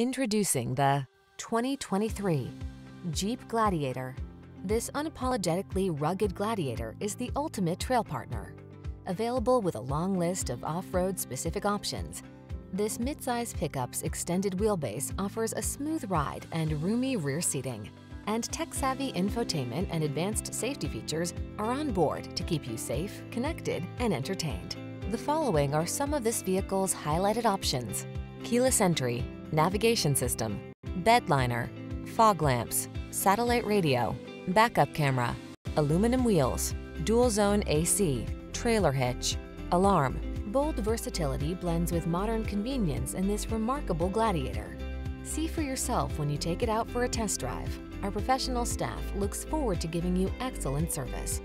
Introducing the 2023 Jeep Gladiator. This unapologetically rugged Gladiator is the ultimate trail partner. Available with a long list of off-road specific options, this midsize pickup's extended wheelbase offers a smooth ride and roomy rear seating. And tech-savvy infotainment and advanced safety features are on board to keep you safe, connected, and entertained. The following are some of this vehicle's highlighted options: keyless entry, navigation system, bed liner, fog lamps, satellite radio, backup camera, aluminum wheels, dual-zone AC, trailer hitch, alarm. Bold versatility blends with modern convenience in this remarkable Gladiator. See for yourself when you take it out for a test drive. Our professional staff looks forward to giving you excellent service.